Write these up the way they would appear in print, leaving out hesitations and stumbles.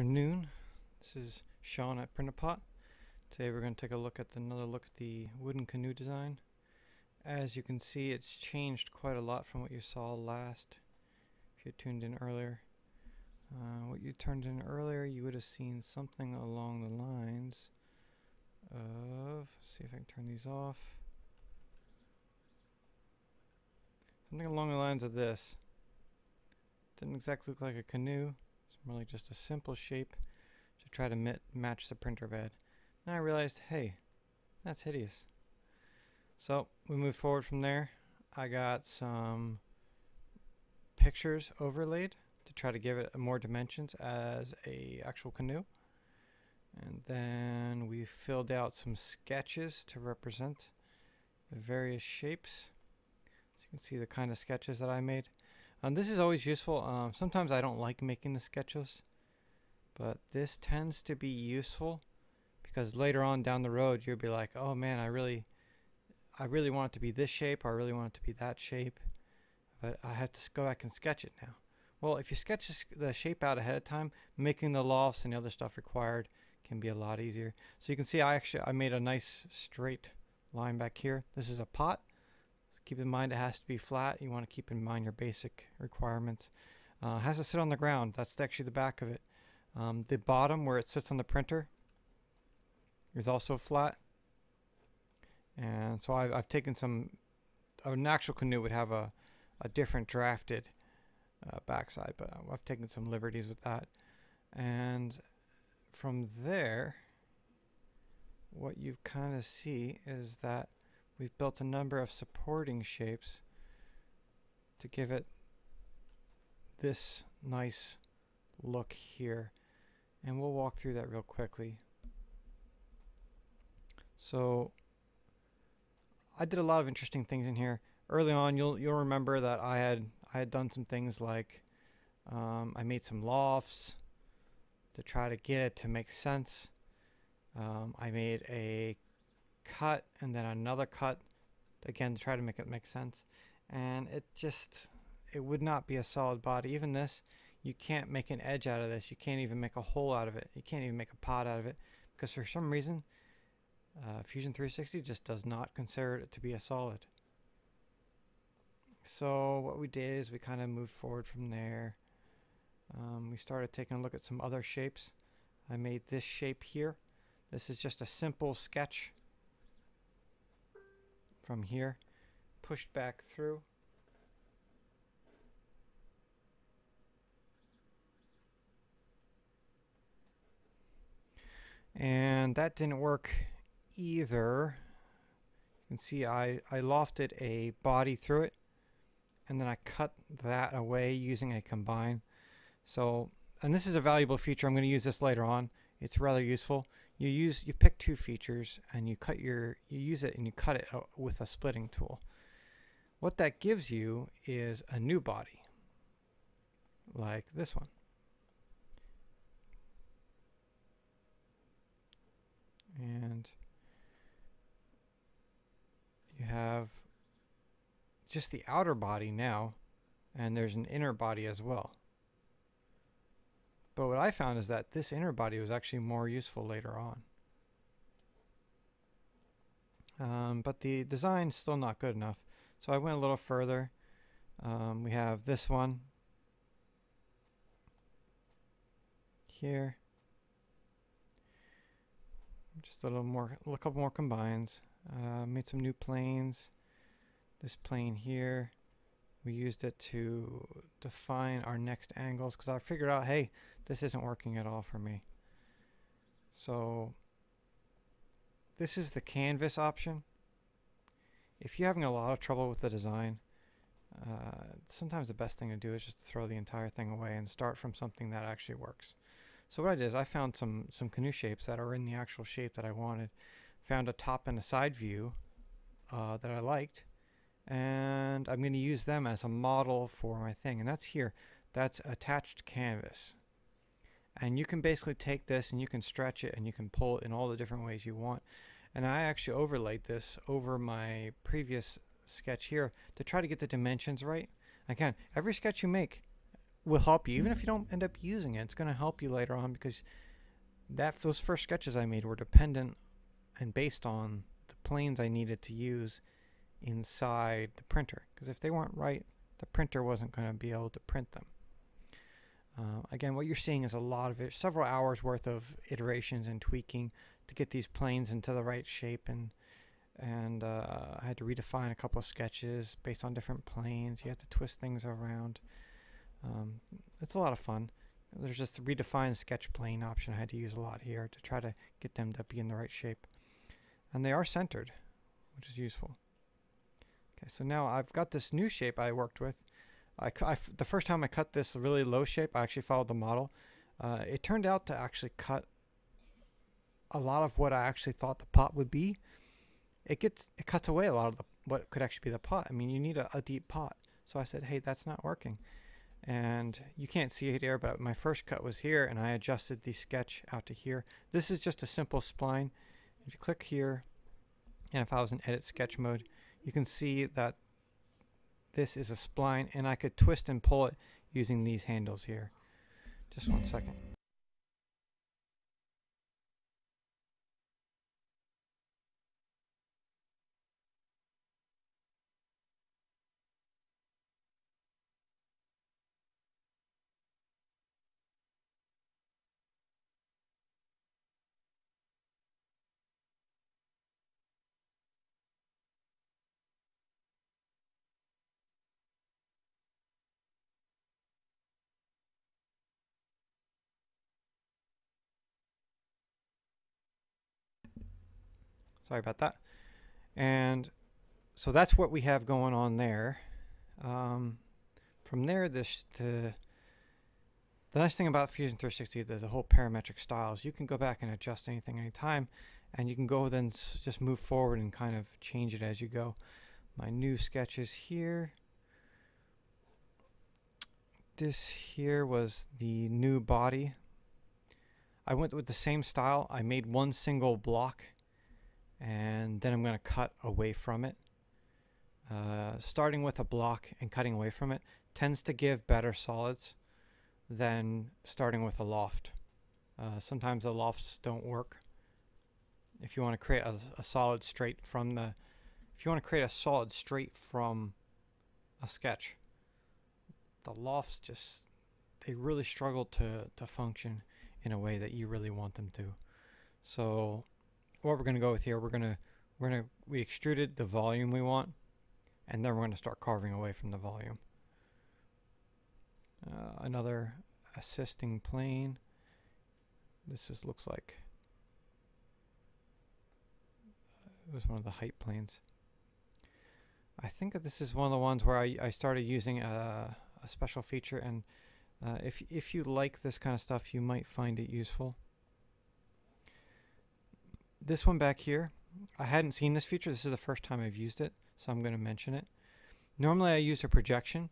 Afternoon. This is Sean at Printapot. Today we're going to take a look at the wooden canoe design. As you can see, it's changed quite a lot from what you saw last. If you tuned in earlier, you would have seen something along the lines of. See if I can turn these off. Something along the lines of this. Didn't exactly look like a canoe. It's more like just a simple shape to try to match the printer bed. Now I realized, hey, that's hideous. So we moved forward from there. I got some pictures overlaid to try to give it more dimensions as an actual canoe. And then we filled out some sketches to represent the various shapes. So you can see the kind of sketches that I made. This is always useful. Sometimes I don't like making the sketches, but this tends to be useful because later on down the road you'll be like, oh man, I really want it to be this shape, or I really want it to be that shape, but I have to go back and sketch it now. Well, if you sketch the shape out ahead of time, making the lofts and the other stuff required can be a lot easier. So you can see I made a nice straight line back here. This is a pot. Keep in mind it has to be flat. You want to keep in mind your basic requirements. It has to sit on the ground. That's actually the back of it. The bottom where it sits on the printer is also flat. And so I've taken some. An actual canoe would have a different drafted backside, but I've taken some liberties with that. And from there, what you kind of see is that we've built a number of supporting shapes to give it this nice look here. And we'll walk through that real quickly. So I did a lot of interesting things in here. Early on, you'll remember that I had done some things like I made some lofts to try to get it to make sense. I made a cut and then another cut again to try to make it make sense, and it would not be a solid body. Even this, you can't make an edge out of this. You can't even make a hole out of it. You can't even make a pot out of it, because for some reason Fusion 360 just does not consider it to be a solid. So what we did is we kind of moved forward from there. We started taking a look at some other shapes. I made this shape here. This is just a simple sketch from here, pushed back through. And that didn't work either. You can see I lofted a body through it, and then I cut that away using a combine. So, and this is a valuable feature. I'm going to use this later on. It's rather useful. You pick two features and you cut it with a splitting tool. What that gives you is a new body, like this one. And you have just the outer body now, and there's an inner body as well. But what I found is that this inner body was actually more useful later on. But the design's still not good enough, so I went a little further. We have this one here. Just a couple more combines. Made some new planes. This plane here, we used it to define our next angles, because I figured out, hey, this isn't working at all for me. So this is the canvas option. If you're having a lot of trouble with the design, sometimes the best thing to do is just throw the entire thing away and start from something that actually works. So what I did is I found some canoe shapes that are in the actual shape that I wanted, found a top and a side view that I liked, and I'm going to use them as a model for my thing. And that's here. That's attached canvas. And you can basically take this and you can stretch it and you can pull it in all the different ways you want. And I actually overlaid this over my previous sketch here to try to get the dimensions right. Again, every sketch you make will help you. Even if you don't end up using it, it's going to help you later on, because that those first sketches I made were dependent and based on the planes I needed to use inside the printer, because if they weren't right, the printer wasn't going to be able to print them. Again, what you're seeing is a lot of it, several hours worth of iterations and tweaking to get these planes into the right shape, and I had to redefine a couple of sketches based on different planes. You have to twist things around. It's a lot of fun. There's just the redefine sketch plane option I had to use a lot here to try to get them to be in the right shape, and they are centered, which is useful. Okay, so now I've got this new shape I worked with. The first time I cut this really low shape, I actually followed the model. It turned out to actually cut a lot of what I actually thought the pot would be. It cuts away a lot of what could actually be the pot. I mean, you need a deep pot. So I said, hey, that's not working. And you can't see it here, but my first cut was here, and I adjusted the sketch out to here. This is just a simple spline. If you click here, and if I was in edit sketch mode, you can see that this is a spline, and I could twist and pull it using these handles here. Just one second. Sorry about that. And so that's what we have going on there. From there, the nice thing about Fusion 360, the whole parametric styles, you can go back and adjust anything anytime, and you can go then just move forward and kind of change it as you go. My new sketches here. This here was the new body. I went with the same style. I made one single block, and then I'm going to cut away from it. Starting with a block and cutting away from it tends to give better solids than starting with a loft. Sometimes the lofts don't work. If you want to create a solid straight from a sketch, the lofts just, they really struggle to function in a way that you really want them to. So what we're going to go with here, we extruded the volume we want, and then we're going to start carving away from the volume. Another assisting plane. This just looks like it was one of the height planes. I think this is one of the ones where I started using a special feature, and if you like this kind of stuff, you might find it useful. This one back here, I hadn't seen this feature. This is the first time I've used it, so I'm going to mention it. Normally I use a projection.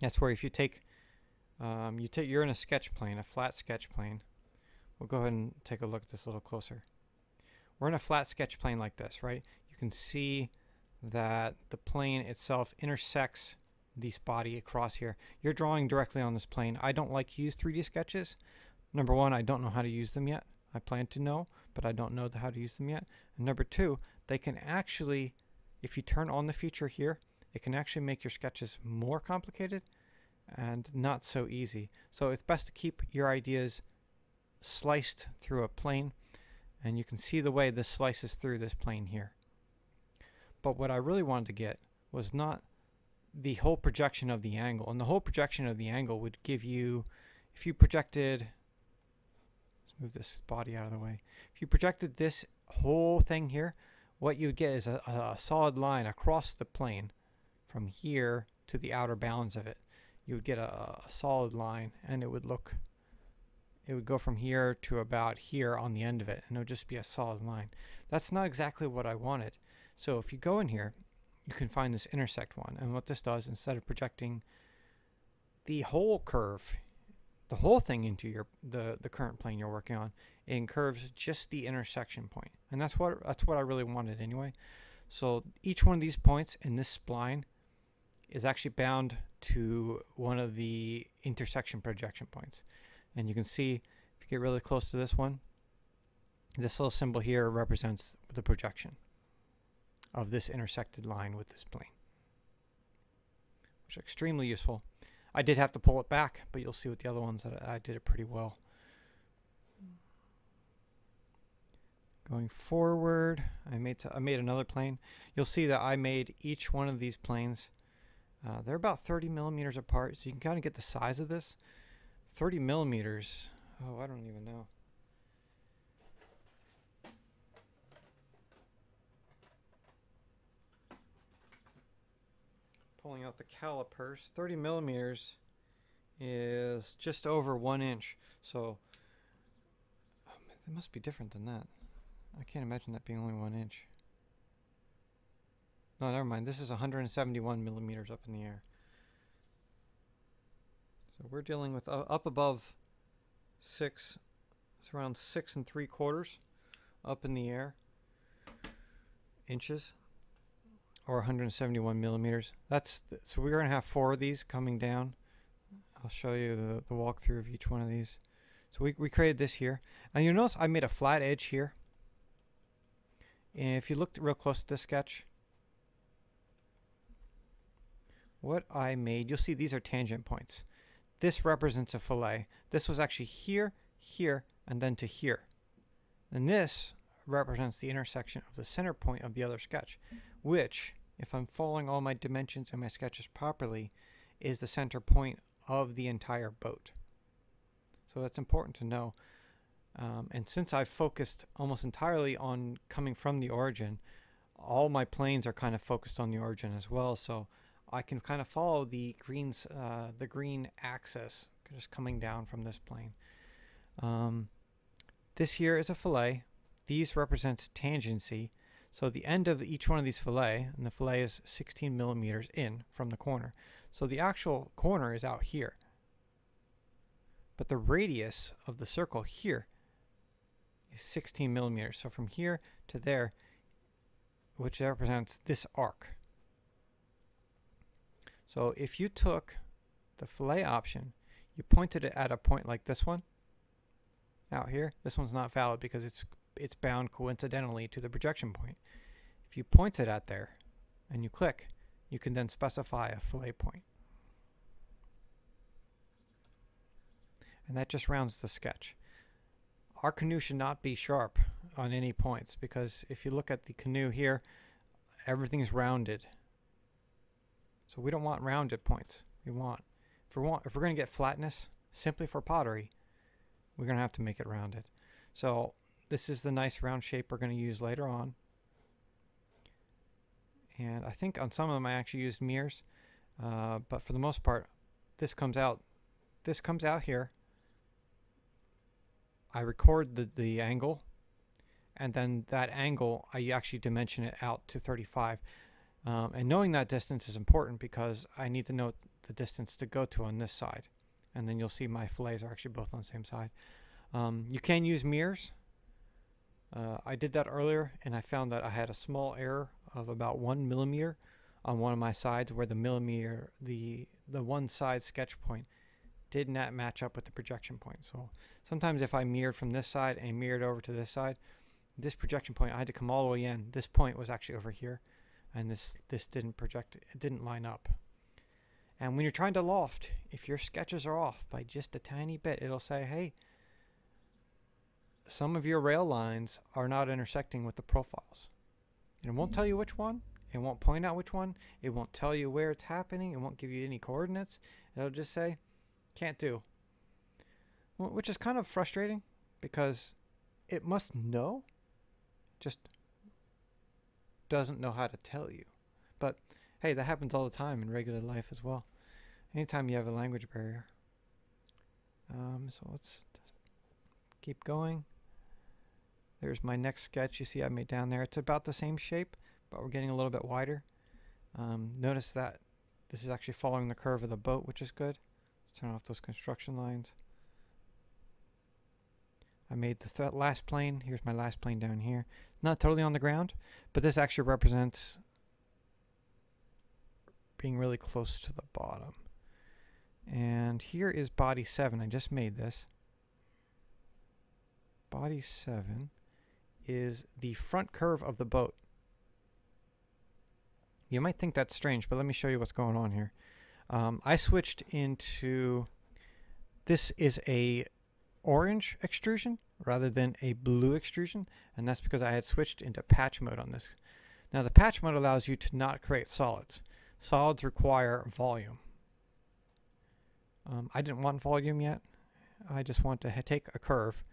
That's where if you take, you're in a sketch plane, a flat sketch plane. We'll go ahead and take a look at this a little closer. We're in a flat sketch plane like this, right? You can see that the plane itself intersects this body across here. You're drawing directly on this plane. I don't like to use 3D sketches. Number one, I don't know how to use them yet. I plan to know, but I don't know how to use them yet. And number two, they can actually, if you turn on the feature here, it can actually make your sketches more complicated and not so easy. So it's best to keep your ideas sliced through a plane, and you can see the way this slices through this plane here. But what I really wanted to get was not the whole projection of the angle, and the whole projection of the angle would give you, if you projected, move this body out of the way. If you projected this whole thing here, what you get is a solid line across the plane from here to the outer bounds of it. You would get a solid line, and it would go from here to about here on the end of it, and it would just be a solid line. That's not exactly what I wanted. So if you go in here, you can find this intersect one, and what this does, instead of projecting the whole curve, the whole thing into the current plane you're working on, it incurves just the intersection point. And that's what I really wanted anyway. So each one of these points in this spline is actually bound to one of the intersection projection points. And you can see, if you get really close to this one, this little symbol here represents the projection of this intersected line with this plane, which are extremely useful. I did have to pull it back, but you'll see with the other ones that I did it pretty well. Going forward, I made another plane. You'll see that I made each one of these planes. They're about 30 millimeters apart, so you can kind of get the size of this. 30 millimeters. Oh, I don't even know. Pulling out the calipers, 30 millimeters is just over 1 inch. So it must be different than that. I can't imagine that being only 1 inch. No, never mind. This is 171 millimeters up in the air. So we're dealing with up above 6. It's around 6 3/4 up in the air inches, or 171 millimeters. So we're going to have 4 of these coming down. I'll show you the walkthrough of each one of these. So we created this here, and you notice I made a flat edge here. And if you looked real close at this sketch, what I made, you'll see these are tangent points. This represents a fillet. This was actually here, here, and then to here. And this represents the intersection of the center point of the other sketch, which, if I'm following all my dimensions and my sketches properly, is the center point of the entire boat. So that's important to know. And since I've focused almost entirely on coming from the origin, all my planes are kind of focused on the origin as well, so I can kind of follow the green axis just coming down from this plane. This here is a fillet. These represents tangency, so the end of each one of these fillet, and the fillet is 16 millimeters in from the corner, so the actual corner is out here, but the radius of the circle here is 16 millimeters. So from here to there, which represents this arc. So if you took the fillet option, you pointed it at a point like this one out here. This one's not valid because it's bound coincidentally to the projection point. If you point it at there and you click, you can then specify a fillet point. And that just rounds the sketch. Our canoe should not be sharp on any points, because if you look at the canoe here, everything is rounded. So we don't want rounded points. If we're going to get flatness simply for pottery, we're going to have to make it rounded. So this is the nice round shape we're going to use later on. And I think on some of them I actually used mirrors, but for the most part, this comes out here. I record the angle, and then that angle, I actually dimension it out to 35. And knowing that distance is important because I need to know the distance to go to on this side. And then you'll see my fillets are actually both on the same side. You can use mirrors. I did that earlier, and I found that I had a small error of about 1 millimeter on one of my sides, where the one side sketch point did not match up with the projection point. So sometimes if I mirrored from this side and mirrored over to this side, this projection point, I had to come all the way in. This point was actually over here, and this didn't project, it didn't line up. And when you're trying to loft, if your sketches are off by just a tiny bit, it'll say, hey, some of your rail lines are not intersecting with the profiles. And it won't tell you which one, it won't point out which one, it won't tell you where it's happening, it won't give you any coordinates, it'll just say, can't do. Which is kind of frustrating, because it must know, just doesn't know how to tell you. But hey, that happens all the time in regular life as well, anytime you have a language barrier. So let's just keep going. There's my next sketch. You see I made down there, it's about the same shape, but we're getting a little bit wider. Notice that this is actually following the curve of the boat, which is good. Turn off those construction lines. I made the last plane. Here's my last plane down here. Not totally on the ground, but this actually represents being really close to the bottom. And here is body 7. I just made this. Body 7 is the front curve of the boat. You might think that's strange, but let me show you what's going on here. I switched into... This is a orange extrusion rather than a blue extrusion, and that's because I had switched into patch mode on this. Now the patch mode allows you to not create solids. Solids require volume. I didn't want volume yet. I just want to take a curve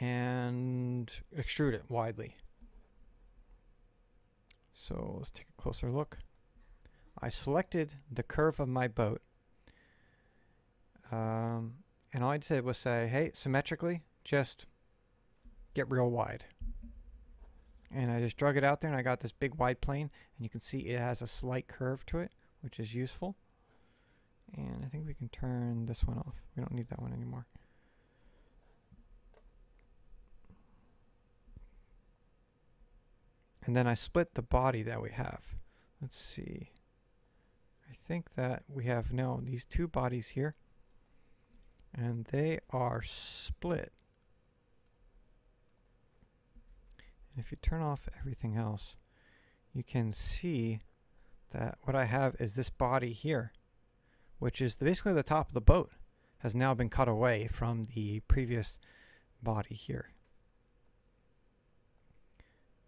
and extrude it widely. So let's take a closer look. I selected the curve of my boat, and all I did was say, hey, symmetrically, just get real wide. And I just drug it out there, and I got this big wide plane, and you can see it has a slight curve to it, which is useful. And I think we can turn this one off. We don't need that one anymore. And then I split the body that we have. Let's see. I think that we have now these two bodies here. And they are split. And if you turn off everything else, you can see that what I have is this body here, which is basically the top of the boat, has now been cut away from the previous body here.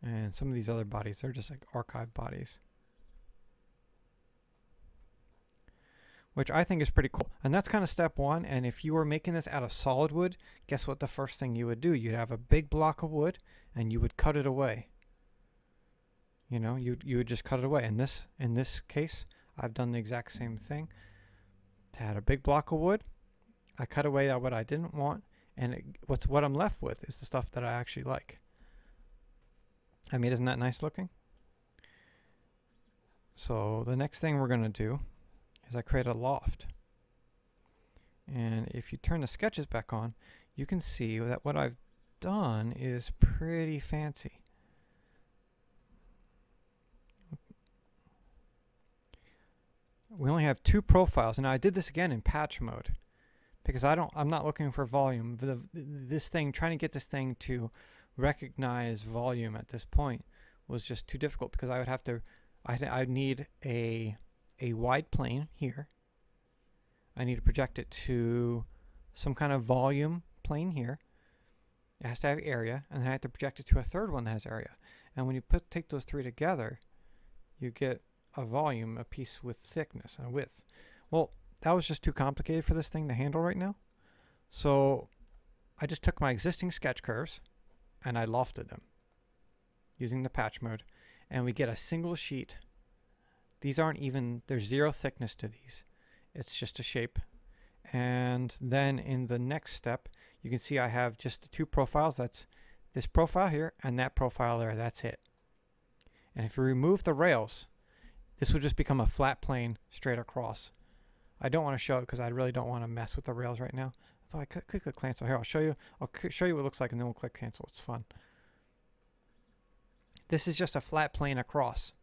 And some of these other bodies, they're just like archive bodies, which I think is pretty cool. And that's kind of step one. And if you were making this out of solid wood, guess what the first thing you would do? You'd have a big block of wood and you would cut it away. You know, you would just cut it away. In this case, I've done the exact same thing. I had a big block of wood. I cut away at what I didn't want, and what I'm left with is the stuff that I actually like. I mean, isn't that nice looking? So the next thing we're going to do is I create a loft. And if you turn the sketches back on, you can see that what I've done is pretty fancy. We only have two profiles, and I did this again in patch mode because I'm not looking for volume. Trying to get this thing to recognize volume at this point was just too difficult, because I would have to, I'd need a wide plane here. I need to project it to some kind of volume plane here. It has to have area, and then I have to project it to a third one that has area. And when you take those three together, you get a volume, a piece with thickness and width. Well, that was just too complicated for this thing to handle right now. So I just took my existing sketch curves and I lofted them using the patch mode, and we get a single sheet. These aren't even, there's zero thickness to these. It's just a shape. And then in the next step, you can see I have just the two profiles. That's this profile here and that profile there. That's it. And if you remove the rails, this would just become a flat plane straight across. I don't want to show it because I really don't want to mess with the rails right now. So I could click cancel here. I'll show you what it looks like, and then we'll click cancel. It's fun. This is just a flat plane across.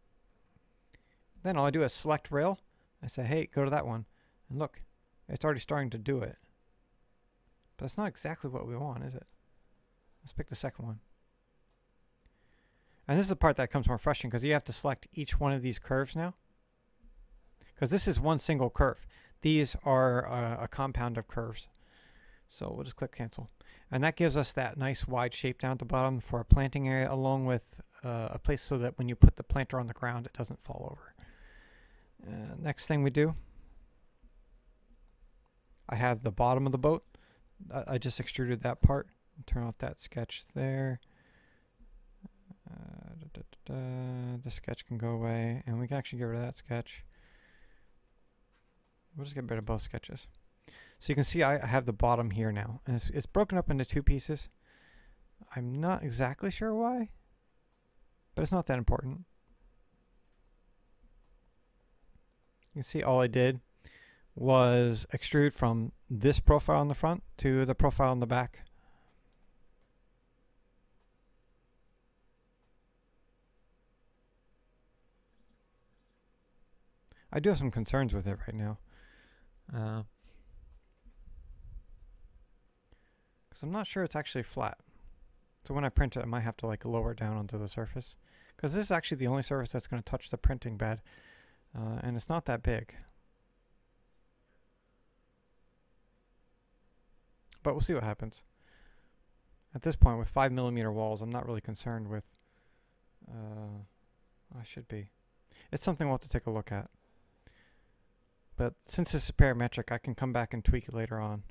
Then all I do is select rail. I say, hey, go to that one. And look, it's already starting to do it. But that's not exactly what we want, is it? Let's pick the second one. And this is the part that comes more frustrating, because you have to select each one of these curves now, because this is one single curve. These are a compound of curves. So we'll just click cancel. And that gives us that nice wide shape down at the bottom for a planting area, along with a place so that when you put the planter on the ground, it doesn't fall over. Next thing we do, I have the bottom of the boat. I just extruded that part. Turn off that sketch there. The sketch can go away, and we can actually get rid of that sketch. We'll just get rid of both sketches. So you can see I have the bottom here now, and it's broken up into two pieces. I'm not exactly sure why, but it's not that important. You can see all I did was extrude from this profile in the front to the profile in the back. I do have some concerns with it right now. because I'm not sure it's actually flat. So when I print it, I might have to like lower it down onto the surface, because this is actually the only surface that's going to touch the printing bed, and it's not that big. But we'll see what happens. At this point, with 5mm walls, I'm not really concerned with... I should be. It's something we'll have to take a look at. But since this is parametric, I can come back and tweak it later on.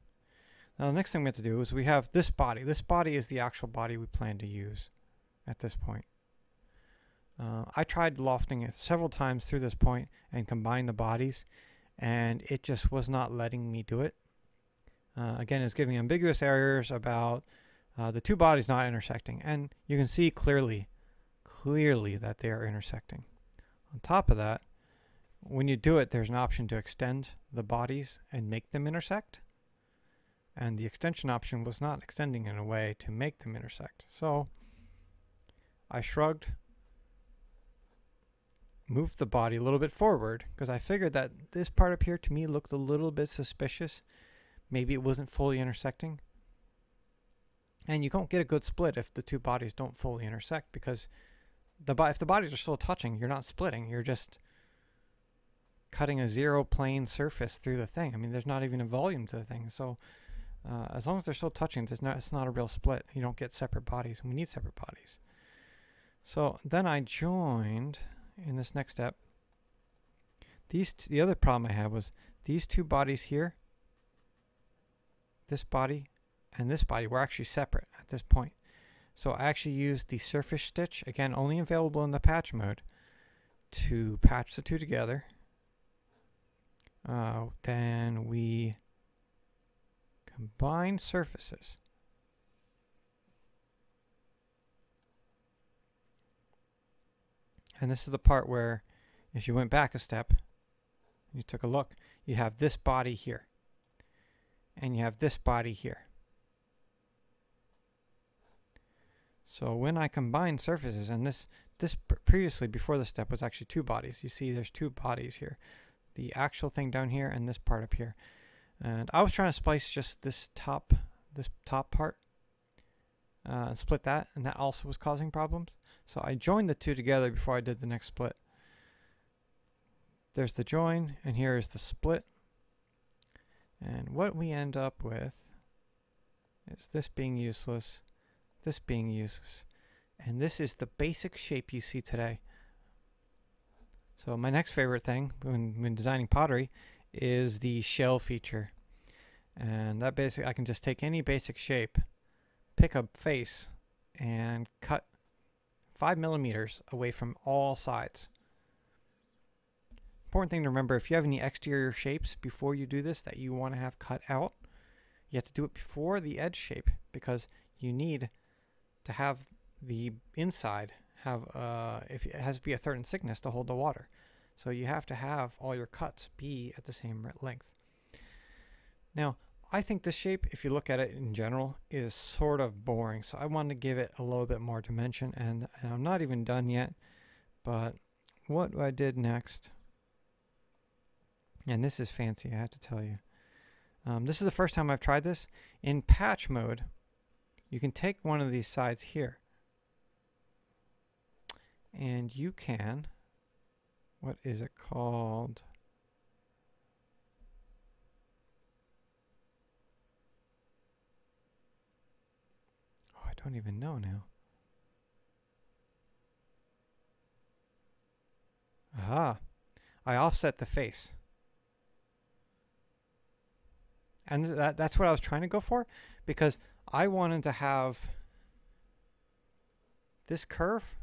Now the next thing we have to do is we have this body. This body is the actual body we plan to use at this point. I tried lofting it several times through this point and combined the bodies, and it just was not letting me do it. Again, it's giving ambiguous errors about the two bodies not intersecting, and you can see clearly that they are intersecting. On top of that, when you do it, there's an option to extend the bodies and make them intersect. And the extension option was not extending in a way to make them intersect. So I shrugged, moved the body a little bit forward, because I figured that this part up here to me looked a little bit suspicious. Maybe it wasn't fully intersecting. And you don't get a good split if the two bodies don't fully intersect, because if the bodies are still touching, you're not splitting. You're just cutting a zero plane surface through the thing. I mean, there's not even a volume to the thing. So as long as they're still touching, it's not a real split. You don't get separate bodies, and we need separate bodies. So then I joined in this next step. The other problem I had was these two bodies here, this body and this body, were actually separate at this point. So I actually used the surface stitch, again, only available in the patch mode, to patch the two together. Then we combine surfaces. And this is the part where, if you went back a step, you took a look, you have this body here. And you have this body here. So when I combine surfaces, and this previously, before this step, was actually two bodies. You see there's two bodies here. The actual thing down here and this part up here. And I was trying to splice just this top part and split that, and that also was causing problems. So I joined the two together before I did the next split. There's the join, and here is the split. And what we end up with is this being useless, this being useless, and this is the basic shape you see today. So my next favorite thing when designing pottery is the shell feature. And that basically, I can just take any basic shape, pick a face, and cut 5mm away from all sides. Important thing to remember, if you have any exterior shapes before you do this that you want to have cut out, you have to do it before the edge shape, because you need to have the inside if it has to be a certain thickness to hold the water. So you have to have all your cuts be at the same length. Now, I think this shape, if you look at it in general, is sort of boring. So I wanted to give it a little bit more dimension, and I'm not even done yet. But what I did next, and this is fancy, I have to tell you. This is the first time I've tried this. In patch mode, you can take one of these sides here, and you can, what is it called? Oh, I don't even know now. Aha, I offset the face. And that's what I was trying to go for, because I wanted to have this curve.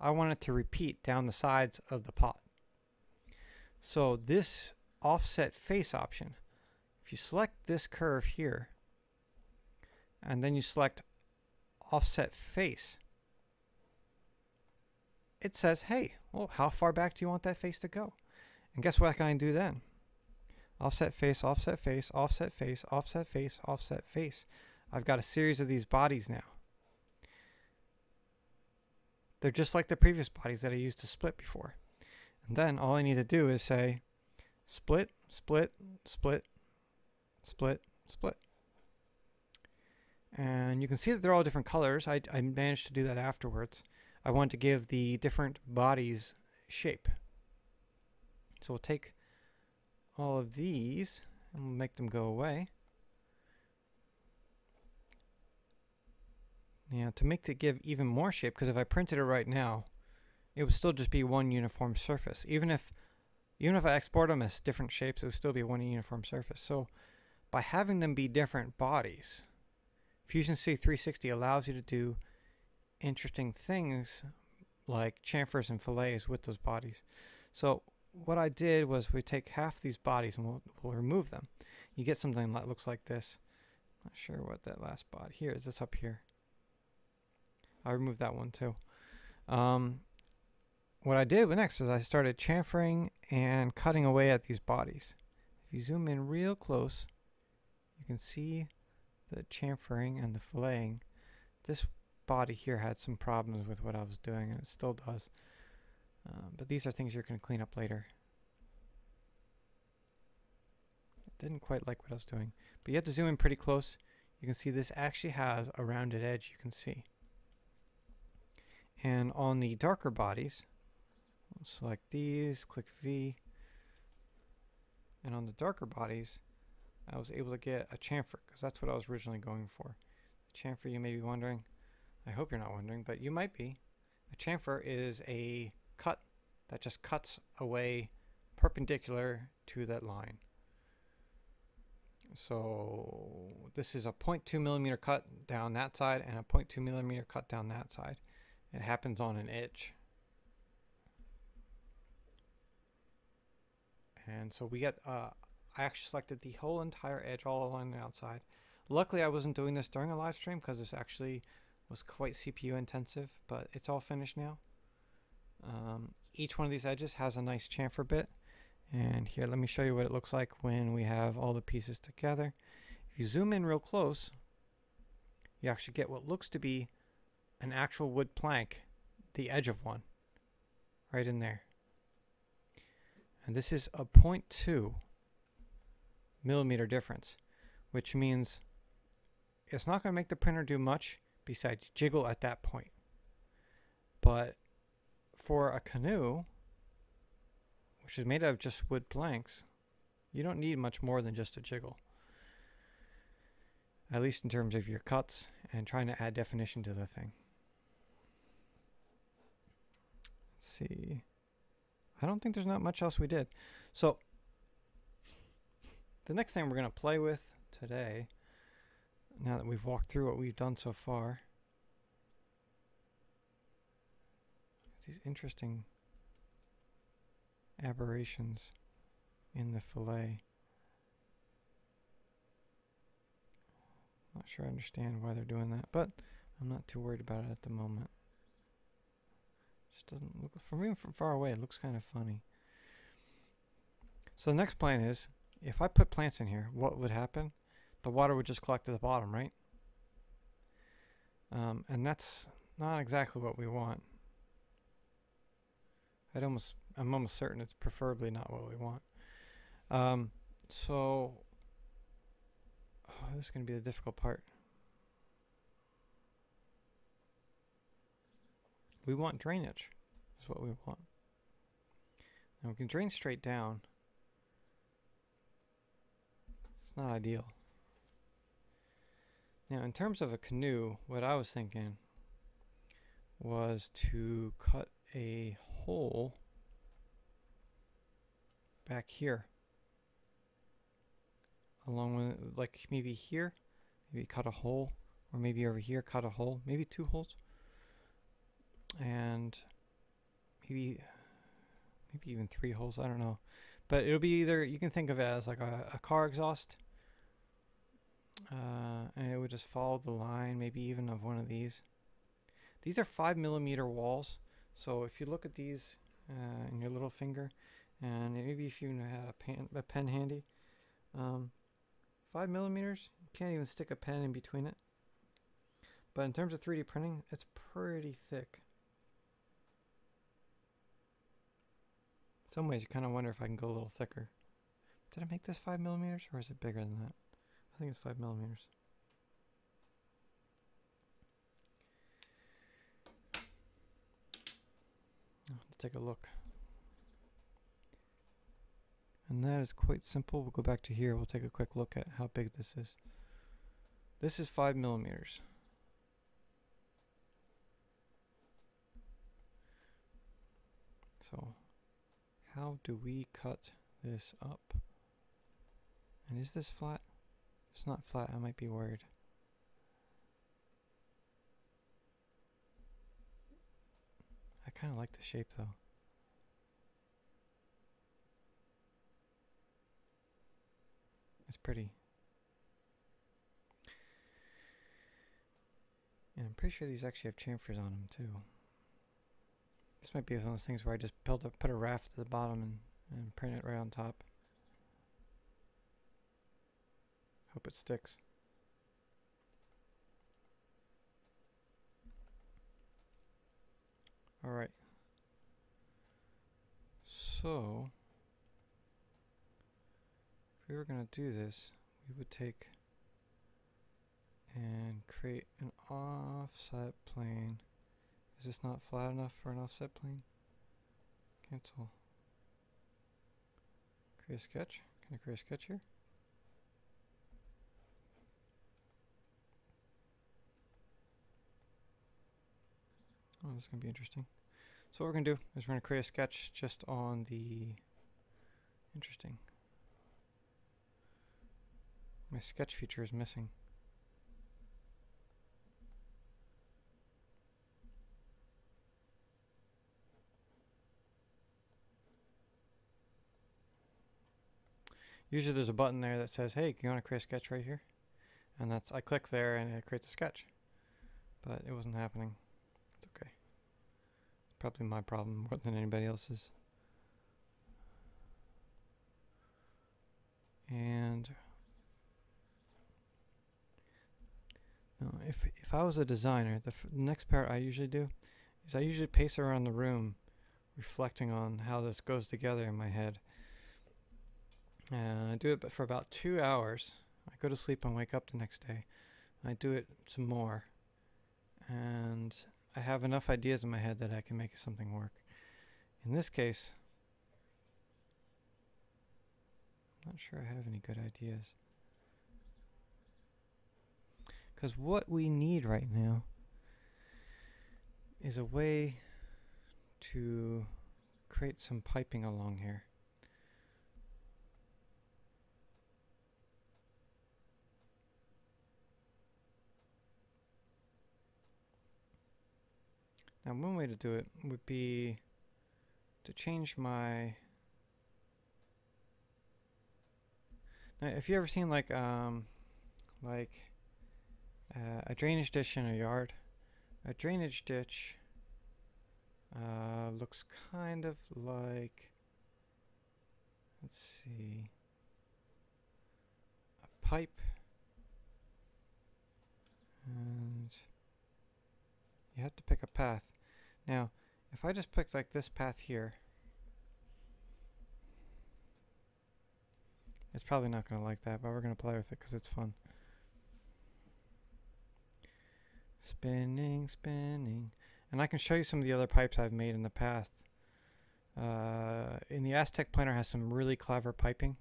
I want it to repeat down the sides of the pot. So this offset face option, if you select this curve here, and then you select offset face, it says, hey, well, how far back do you want that face to go? And guess what can I do then? Offset face, offset face, offset face, offset face, offset face. I've got a series of these bodies now. They're just like the previous bodies that I used to split before. And then all I need to do is say split, split, split, split, split. And you can see that they're all different colors. I managed to do that afterwards. I want to give the different bodies shape. So we'll take all of these and we'll make them go away. Yeah, to make it give even more shape, because if I printed it right now, it would still just be one uniform surface. Even if I export them as different shapes, it would still be one uniform surface. So by having them be different bodies, Fusion 360 allows you to do interesting things like chamfers and fillets with those bodies. So what I did was we take half these bodies and we'll remove them. You get something that looks like this. Not sure what that last body here is. This up here. I removed that one too. What I did next is I started chamfering and cutting away at these bodies. If you zoom in real close, you can see the chamfering and the filleting. This body here had some problems with what I was doing, and it still does. But these are things you're going to clean up later. I didn't quite like what I was doing. But you have to zoom in pretty close. You can see this actually has a rounded edge, you can see. And on the darker bodies, we'll select these, click V, and on the darker bodies I was able to get a chamfer, because that's what I was originally going for. A chamfer, you may be wondering, I hope you're not wondering, but you might be. A chamfer is a cut that just cuts away perpendicular to that line. So this is a 0.2 millimeter cut down that side and a 0.2 millimeter cut down that side. It happens on an edge. And so we get, I actually selected the whole entire edge all along the outside. Luckily I wasn't doing this during a live stream because this actually was quite CPU intensive, but it's all finished now. Each one of these edges has a nice chamfer bit. And here, let me show you what it looks like when we have all the pieces together. If you zoom in real close, you actually get what looks to be an actual wood plank, the edge of one, right in there. And this is a 0.2 millimeter difference, which means it's not going to make the printer do much besides jiggle at that point. But for a canoe, which is made out of just wood planks, you don't need much more than just a jiggle. At least in terms of your cuts and trying to add definition to the thing. See, I don't think there's not much else we did. So the next thing we're going to play with today, now that we've walked through what we've done so far, these interesting aberrations in the fillet. Not sure I understand why they're doing that, but I'm not too worried about it at the moment. Just doesn't look, from even from far away, it looks kind of funny. So the next plan is, if I put plants in here, what would happen? The water would just collect to the bottom, right? And that's not exactly what we want. I'm almost certain it's preferably not what we want. Oh, this is going to be the difficult part. We want drainage, is what we want. Now we can drain straight down. It's not ideal. Now in terms of a canoe, what I was thinking was to cut a hole back here. Along with, like maybe here, maybe cut a hole, or maybe over here cut a hole, maybe two holes. And maybe even three holes, I don't know. But it'll be either, you can think of it as like a car exhaust, and it would just follow the line, maybe even of one of these. These are 5 millimeter walls, so if you look at these in your little finger, and maybe if you had a pen handy, 5 millimeters, you can't even stick a pen in between it. But in terms of 3D printing, it's pretty thick. Some ways you kind of wonder if I can go a little thicker. Did I make this 5 millimeters or is it bigger than that? I think it's 5 millimeters. take a look. And that is quite simple. We'll go back to here. We'll take a quick look at how big this is. This is 5 millimeters. So how do we cut this up? And is this flat? If it's not flat, I might be worried. I kind of like the shape though. It's pretty. And I'm pretty sure these actually have chamfers on them too. This might be one of those things where I just build up, put a raft at the bottom and print it right on top. Hope it sticks. Alright. So if we were going to do this, we would take and create an offset plane. Is this not flat enough for an offset plane? Cancel. Create a sketch. Can I create a sketch here? Oh, this is going to be interesting. So what we're going to do is we're going to create a sketch just on the... Interesting. My sketch feature is missing. Usually there's a button there that says, hey, you want to create a sketch right here? And that's, I click there and it creates a sketch. But it wasn't happening. It's okay. It's probably my problem more than anybody else's. And no, if I was a designer, the next part I usually do is I usually pace around the room reflecting on how this goes together in my head. And I do it for about 2 hours. I go to sleep and wake up the next day. I do it some more. And I have enough ideas in my head that I can make something work. In this case, I'm not sure I have any good ideas. Because what we need right now is a way to create some piping along here. Now one way to do it would be to change my... Now if you ever seen a drainage ditch in a yard, a drainage ditch looks kind of like, let's see, a pipe and you have to pick a path. Now, if I just picked like this path here, it's probably not going to like that, but we're going to play with it because it's fun. Spinning, spinning. And I can show you some of the other pipes I've made in the past. In the Aztec Planner has some really clever piping.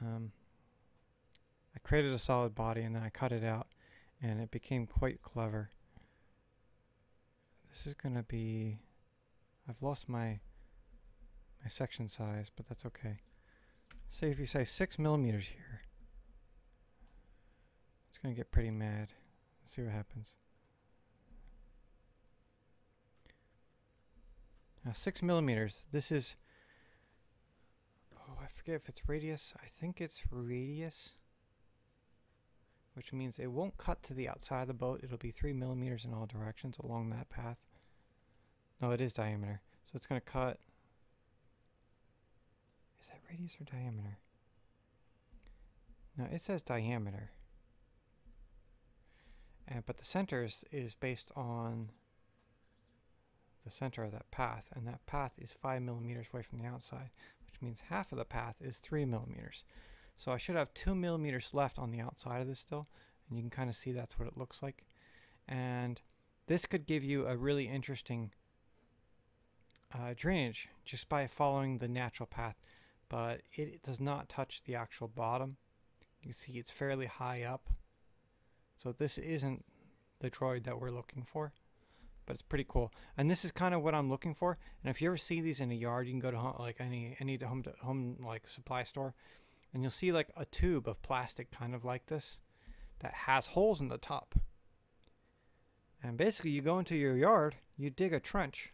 I created a solid body and then I cut it out and it became quite clever. This is going to be... I've lost my section size, but that's okay. So if you say 6 millimeters here, it's going to get pretty mad. Let's see what happens. Now 6 millimeters, this is... Oh, I forget if it's radius. I think it's radius, which means it won't cut to the outside of the boat. It'll be 3 millimeters in all directions along that path. No, it is diameter. So it's going to cut. Is that radius or diameter? No, it says diameter. But the center is based on the center of that path. And that path is 5 millimeters away from the outside, which means half of the path is 3 millimeters. So I should have 2 millimeters left on the outside of this still, and you can kind of see that's what it looks like. And this could give you a really interesting drainage just by following the natural path, but it does not touch the actual bottom. You can see it's fairly high up, so this isn't the droid that we're looking for, but it's pretty cool. And this is kind of what I'm looking for. And if you ever see these in a yard, you can go to any home like supply store, and you'll see like a tube of plastic kind of like this that has holes in the top. And basically you go into your yard, you dig a trench,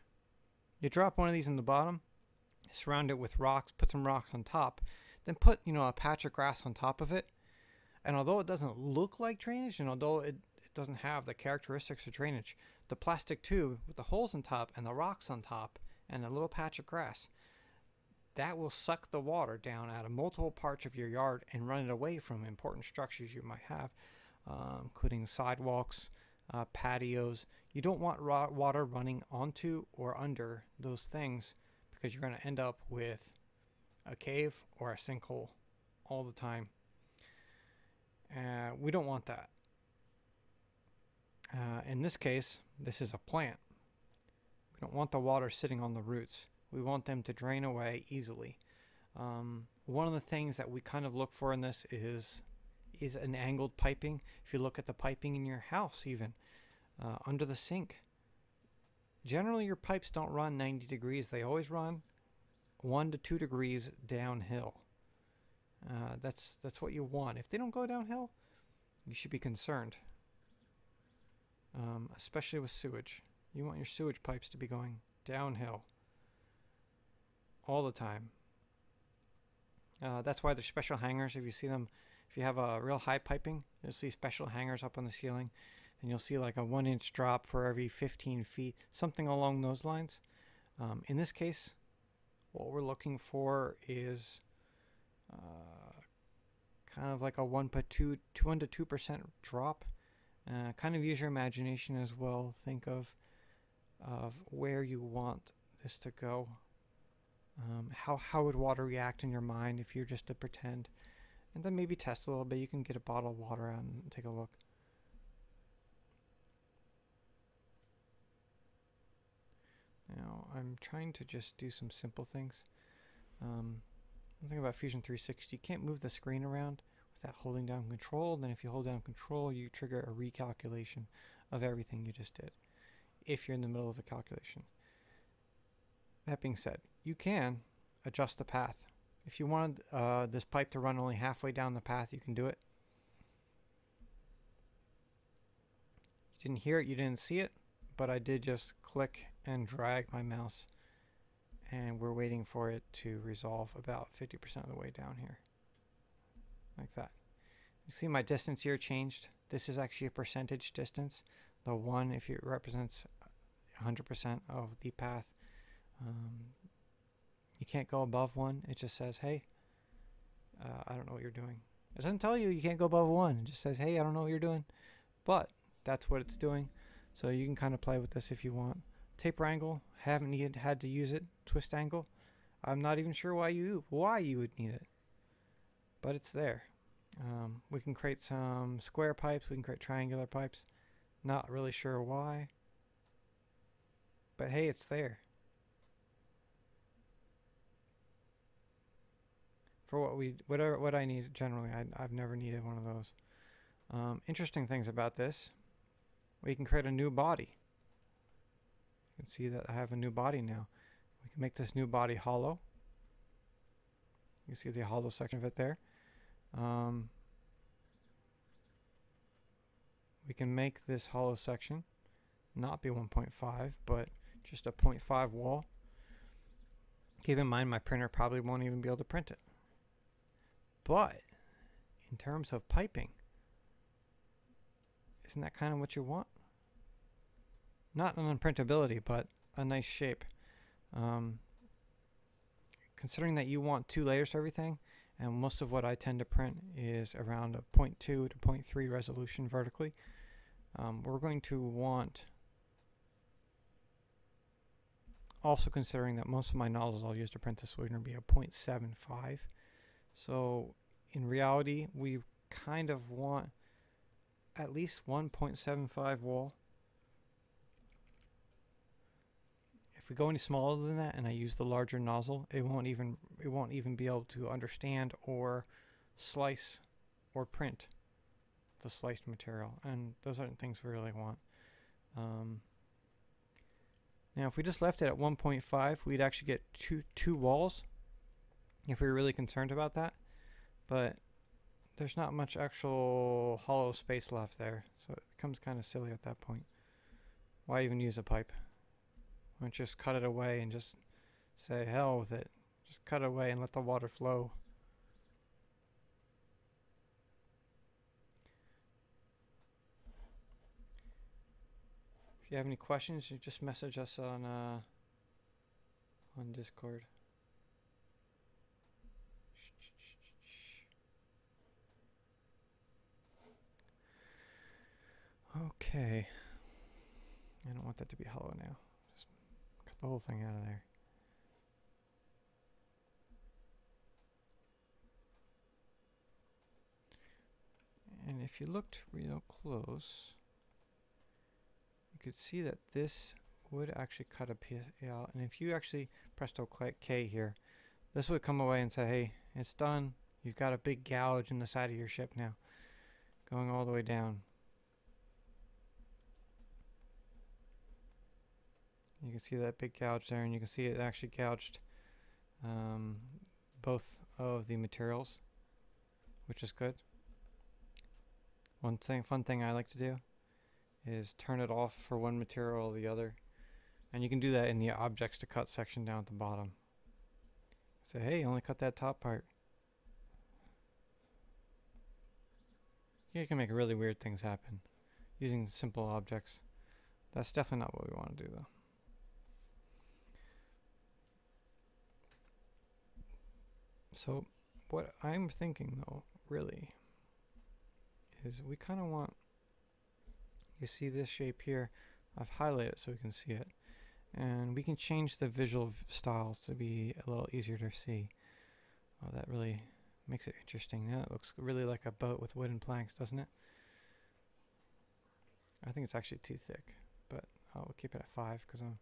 you drop one of these in the bottom, surround it with rocks, put some rocks on top, then put, you know, a patch of grass on top of it. And although it doesn't look like drainage, and although it doesn't have the characteristics of drainage, the plastic tube with the holes on top and the rocks on top and a little patch of grass, that will suck the water down out of multiple parts of your yard and run it away from important structures you might have, including sidewalks, patios. You don't want raw water running onto or under those things, because you're going to end up with a cave or a sinkhole all the time. We don't want that. In this case, this is a plant. We don't want the water sitting on the roots. We want them to drain away easily. One of the things that we kind of look for in this is an angled piping. If you look at the piping in your house, even under the sink, generally your pipes don't run 90 degrees. They always run 1 to 2 degrees downhill. That's what you want. If they don't go downhill, you should be concerned, especially with sewage. You want your sewage pipes to be going downhill all the time. That's why there's special hangers. If you see them, if you have a real high piping, you'll see special hangers up on the ceiling, and you'll see like a 1-inch drop for every 15 feet, something along those lines. In this case, what we're looking for is kind of like a 1 to 2% drop. Kind of use your imagination as well. Think of where you want this to go. How would water react in your mind if you're just to pretend? And then maybe test a little bit. You can get a bottle of water out and take a look. Now, I'm trying to just do some simple things. One thing about Fusion 360, you can't move the screen around without holding down Control. Then if you hold down Control, you trigger a recalculation of everything you just did, if you're in the middle of a calculation. That being said, you can adjust the path. If you wanted this pipe to run only halfway down the path, you can do it. You didn't hear it, you didn't see it, but I did just click and drag my mouse, and we're waiting for it to resolve about 50% of the way down here, like that. You see my distance here changed. This is actually a percentage distance. The 1, if it represents 100% of the path. You can't go above 1. It just says, hey, I don't know what you're doing. It doesn't tell you you can't go above 1. It just says, hey, I don't know what you're doing. But that's what it's doing. So you can kind of play with this if you want. Taper angle, haven't had to use it. Twist angle, I'm not even sure why you would need it, but it's there. We can create some square pipes. We can create triangular pipes. Not really sure why, but hey, it's there. For what I need generally, I've never needed one of those. Interesting things about this, we can create a new body. You can see that I have a new body now. We can make this new body hollow. You can see the hollow section of it there. We can make this hollow section not be 1.5, but just a 0.5 wall. Keep in mind, my printer probably won't even be able to print it. But in terms of piping, isn't that kind of what you want? Not an unprintability, but a nice shape. Considering that you want 2 layers for everything, and most of what I tend to print is around a 0.2 to 0.3 resolution vertically, we're going to want, also considering that most of my nozzles I'll use to print this are going to be a 0.75. So in reality, we kind of want at least 1.75 wall. If If we go any smaller than that and I use the larger nozzle, it won't even be able to understand or slice or print the sliced material, and those aren't things we really want. Now if we just left it at 1.5, we'd actually get two walls if we were really concerned about that, but there's not much actual hollow space left there, so it becomes kind of silly at that point. Why even use a pipe? Why don't you just cut it away and just say hell with it, just cut it away and let the water flow. If you have any questions, you just message us on Discord. Okay. I don't want that to be hollow now. Just cut the whole thing out of there. And if you looked real close, you could see that this would actually cut a piece out, and if you actually presto click K here, this would come away and say, hey, it's done. You've got a big gouge in the side of your ship now, going all the way down. You can see that big gouge there, and you can see it actually gouged both of the materials, which is good. One thing, fun thing I like to do is turn it off for one material or the other, and you can do that in the objects to cut section down at the bottom. Say, hey, only cut that top part. You can make really weird things happen using simple objects. That's definitely not what we want to do though. So what I'm thinking though really is we kind of want, you see this shape here, I've highlighted it so we can see it, and we can change the visual styles to be a little easier to see. Oh, that really makes it interesting. Now it looks really like a boat with wooden planks, doesn't it? I think it's actually too thick, but I'll keep it at 5 because I'm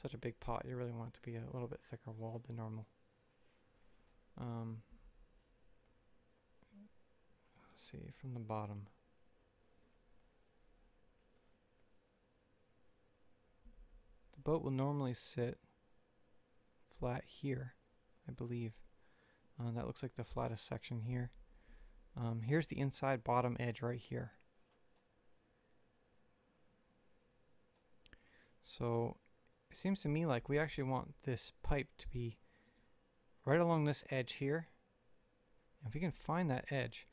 such a big pot. You really want it to be a little bit thicker walled than normal. Let's see from the bottom. The boat will normally sit flat here, I believe. That looks like the flattest section here. Here's the inside bottom edge right here. So it seems to me like we actually want this pipe to be right along this edge here. If we can find that edge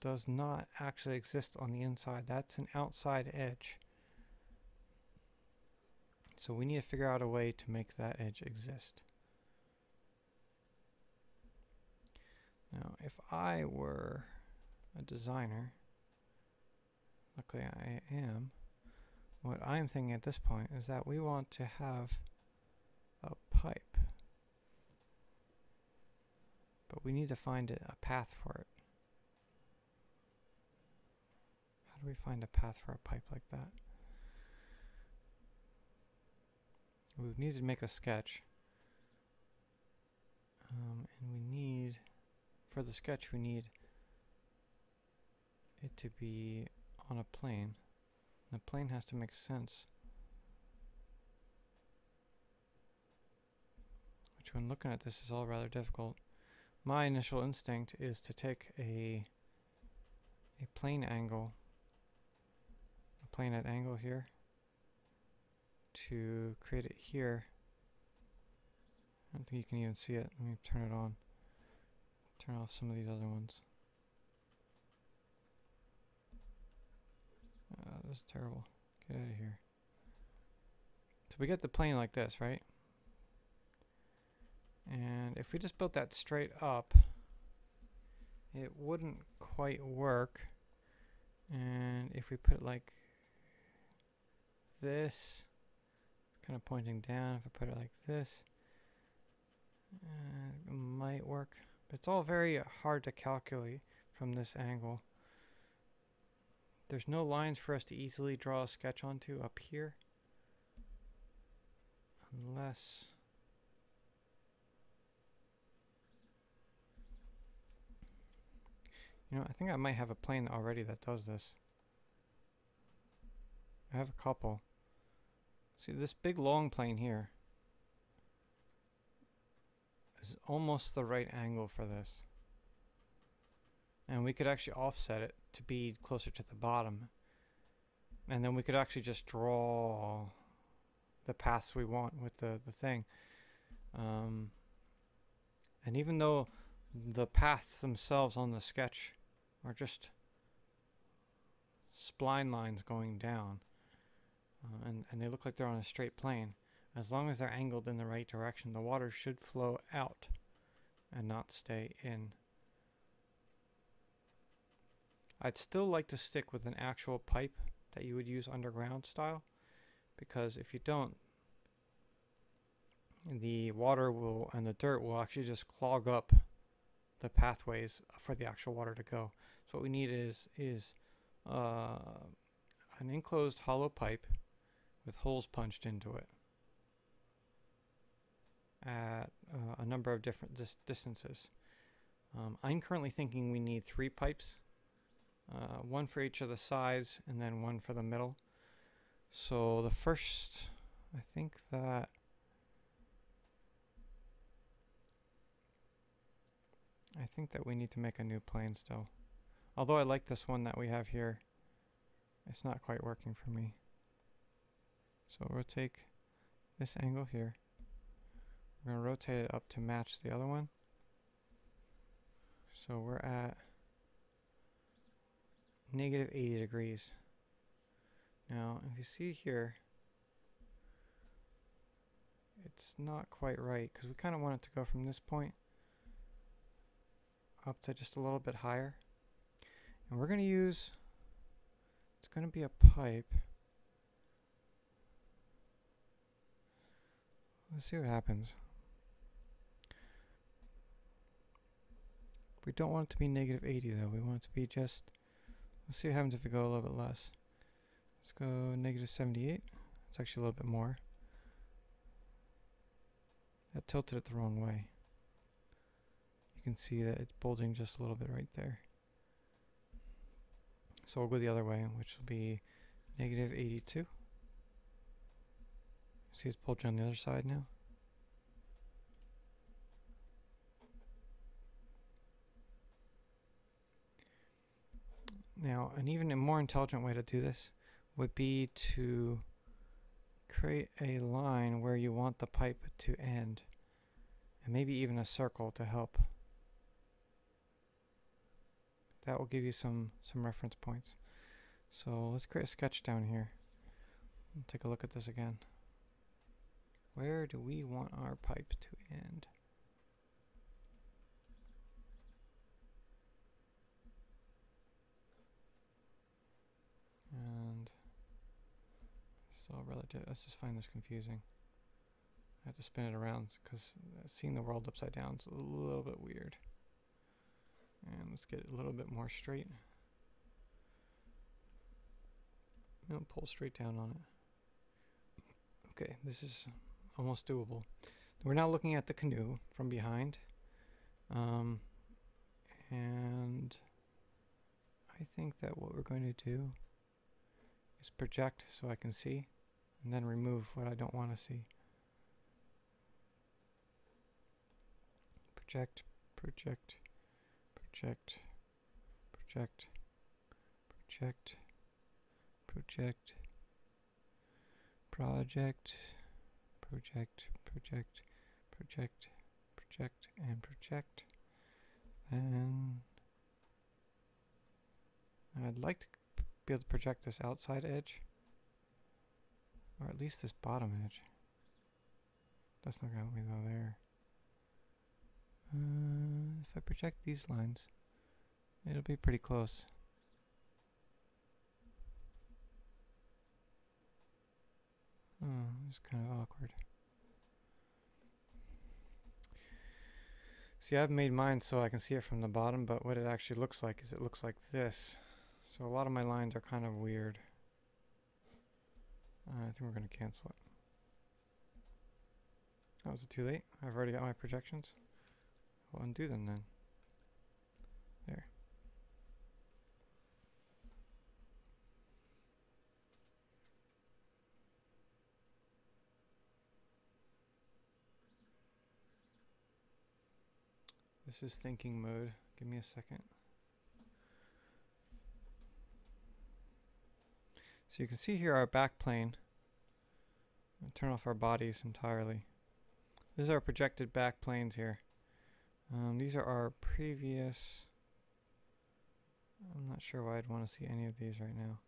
does not actually exist on the inside. That's an outside edge. So we need to figure out a way to make that edge exist. Now, if I were a designer, luckily I am, what I'm thinking at this point is that we want to have a pipe, but we need to find a path for it. How do we find a path for a pipe like that? We would need to make a sketch, and we need, for the sketch we need it to be on a plane. The plane has to make sense, which when looking at this is all rather difficult. My initial instinct is to take a plane angle, plane at angle here, to create it here. I don't think you can even see it. Let me turn it on. Turn off some of these other ones. This is terrible. Get out of here. So we get the plane like this, right? And if we just built that straight up, it wouldn't quite work. And if we put it like this, kind of pointing down, if I put it like this, it might work, but it's all very hard to calculate from this angle. There's no lines for us to easily draw a sketch onto up here. Unless... you know, I think I might have a plane already that does this. I have a couple. See, this big long plane here is almost the right angle for this. And we could actually offset it to be closer to the bottom. And then we could actually just draw the paths we want with the thing. And even though the paths themselves on the sketch are just spline lines going down, and they look like they're on a straight plane, as long as they're angled in the right direction, the water should flow out and not stay in. I'd still like to stick with an actual pipe that you would use underground style, because if you don't, the water will and the dirt will actually just clog up the pathways for the actual water to go. So what we need is an enclosed hollow pipe with holes punched into it at a number of different distances. I'm currently thinking we need 3 pipes, one for each of the sides and then one for the middle. So the first, I think that we need to make a new plane still. Although I like this one that we have here, it's not quite working for me. So we'll take this angle here. We're going to rotate it up to match the other one. So we're at -80 degrees. Now, if you see here, it's not quite right, because we kind of want it to go from this point up to just a little bit higher. And we're going to use, it's going to be a pipe. Let's see what happens. We don't want it to be -80 though. We want it to be just, let's see what happens if we go a little bit less. Let's go -78. It's actually a little bit more. That tilted it the wrong way. You can see that it's bulging just a little bit right there. So we'll go the other way, which will be -82. See, it's bulging on the other side now. Now, an even more intelligent way to do this would be to create a line where you want the pipe to end, and maybe even a circle to help. That will give you some reference points. So let's create a sketch down here. Take a look at this again. Where do we want our pipe to end? And so relative, let's just find this confusing. I have to spin it around because seeing the world upside down is a little bit weird. And let's get it a little bit more straight. No, pull straight down on it. Okay, this is almost doable. We're now looking at the canoe from behind. And I think that what we're going to do is project so I can see, and then remove what I don't want to see. Project, project, project, project, project, project, project, project, project, project, project, and project. And I'd like to be able to project this outside edge, or at least this bottom edge. That's not going to help me though there. If I project these lines, it'll be pretty close. Oh, it's kind of awkward. See, I've made mine so I can see it from the bottom, but what it actually looks like is it looks like this. So a lot of my lines are kind of weird. I think we're going to cancel it. Oh, is it too late? I've already got my projections. We'll undo them then. There. This is thinking mode. Give me a second. So you can see here our back plane. I'm going to turn off our bodies entirely. This is our projected back planes here. These are our previous... I'm not sure why I'd want to see any of these right now.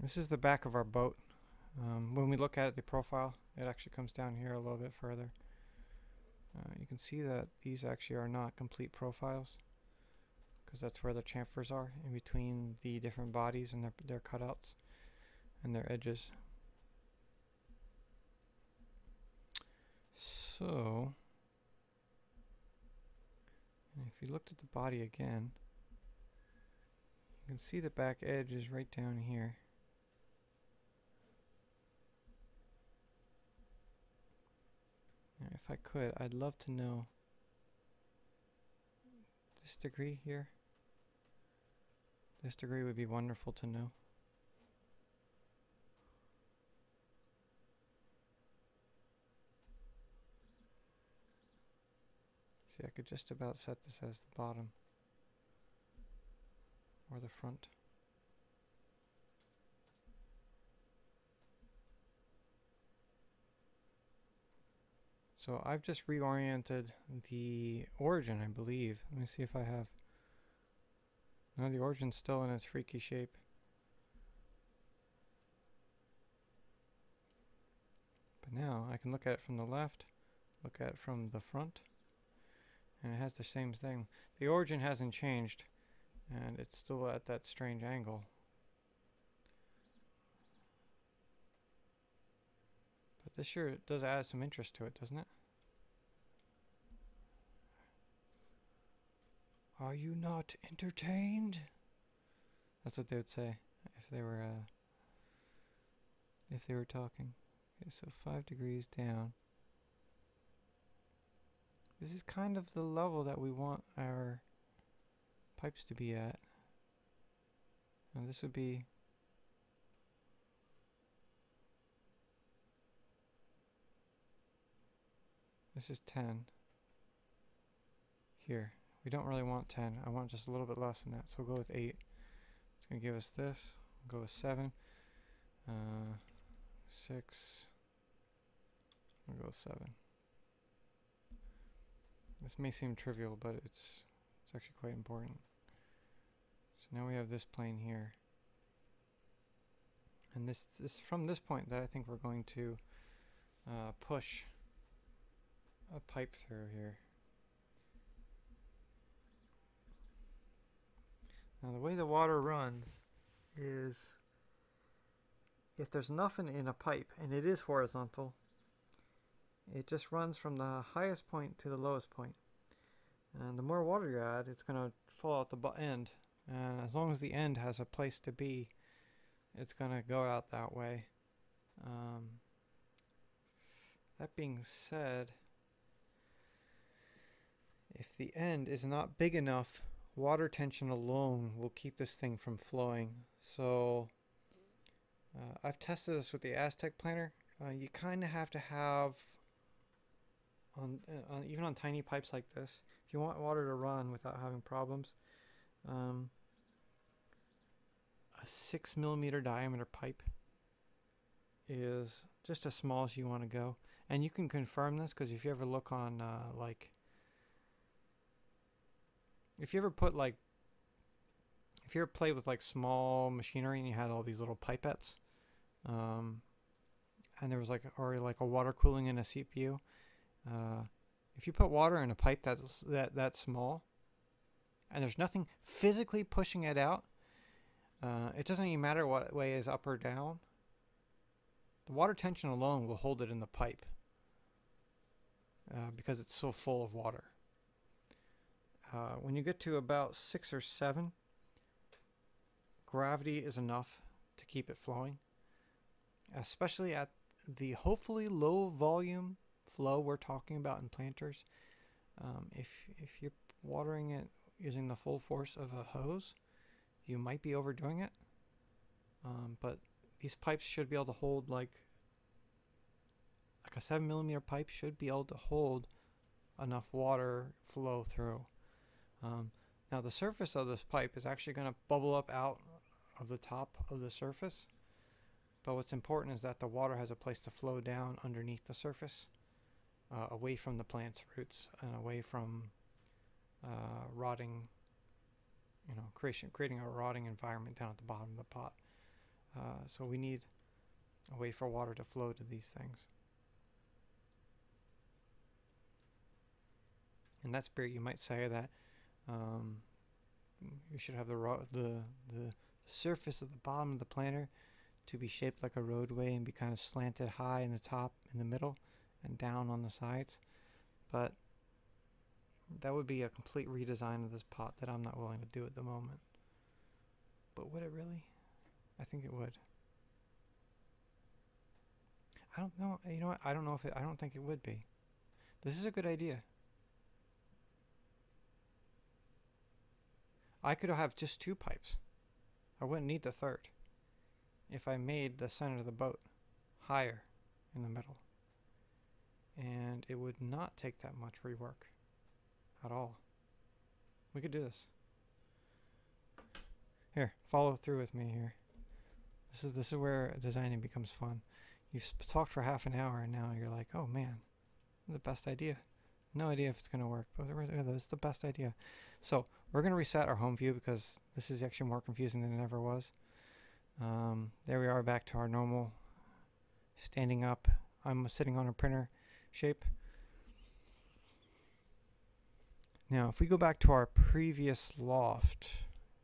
This is the back of our boat. When we look at the profile, it actually comes down here a little bit further. You can see that these actually are not complete profiles, because that's where the chamfers are, in between the different bodies and their cutouts and their edges. So, and if you looked at the body again, you can see the back edge is right down here. Now, if I could, I'd love to know this degree here. This degree would be wonderful to know. See, I could just about set this as the bottom or the front. So I've just reoriented the origin, I believe. Let me see if I have. No, the origin's still in its freaky shape. But now I can look at it from the left, look at it from the front, and it has the same thing. The origin hasn't changed, and it's still at that strange angle. But this sure does add some interest to it, doesn't it? Are you not entertained? That's what they would say if they were talking. Okay, so 5 degrees down. This is kind of the level that we want our pipes to be at. And this would be... This is 10 here. We don't really want 10. I want just a little bit less than that, so we'll go with 8. It's going to give us this. We'll go with 7. 6. We'll go with 7. This may seem trivial, but it's actually quite important. So now we have this plane here. And this from this point that I think we're going to push a pipe through here. Now the way the water runs is, if there's nothing in a pipe, and it is horizontal, it just runs from the highest point to the lowest point. And the more water you add, it's going to fall out the end. And as long as the end has a place to be, it's going to go out that way. That being said, if the end is not big enough, water tension alone will keep this thing from flowing. So I've tested this with the Aztec Planner. You kind of have to have, even on tiny pipes like this, if you want water to run without having problems, a 6 millimeter diameter pipe is just as small as you want to go. And you can confirm this, because if you ever look on if you ever played with like small machinery and you had all these little pipettes, and there was like a water cooling in a CPU, if you put water in a pipe that's small, and there's nothing physically pushing it out, it doesn't even matter what way is up or down. The water tension alone will hold it in the pipe because it's so full of water. When you get to about 6 or 7, gravity is enough to keep it flowing, especially at the hopefully low volume flow we're talking about in planters. If you're watering it using the full force of a hose, you might be overdoing it, but these pipes should be able to hold, like a 7mm pipe should be able to hold enough water flow through. Now the surface of this pipe is actually going to bubble up out of the top of the surface, but what's important is that the water has a place to flow down underneath the surface, away from the plant's roots and away from rotting, creating a rotting environment down at the bottom of the pot. So we need a way for water to flow to these things. In that spirit, you might say that you should have the surface of the bottom of the planter to be shaped like a roadway and be kind of slanted high in the top, in the middle, and down on the sides. But that would be a complete redesign of this pot that I'm not willing to do at the moment. But would it really? I think it would. I don't know. You know what? I don't know if it, I don't think it would be. This is a good idea. I could have just 2 pipes. I wouldn't need the 3rd if I made the center of the boat higher in the middle. And it would not take that much rework at all. We could do this. Here, follow through with me here. This is where designing becomes fun. You've talked for half an hour and now you're like, oh man, the best idea. No idea if it's going to work, but it's the best idea. So we're going to reset our home view because this is actually more confusing than it ever was. There we are, back to our normal standing up. I'm sitting on a printer shape. Now, if we go back to our previous loft,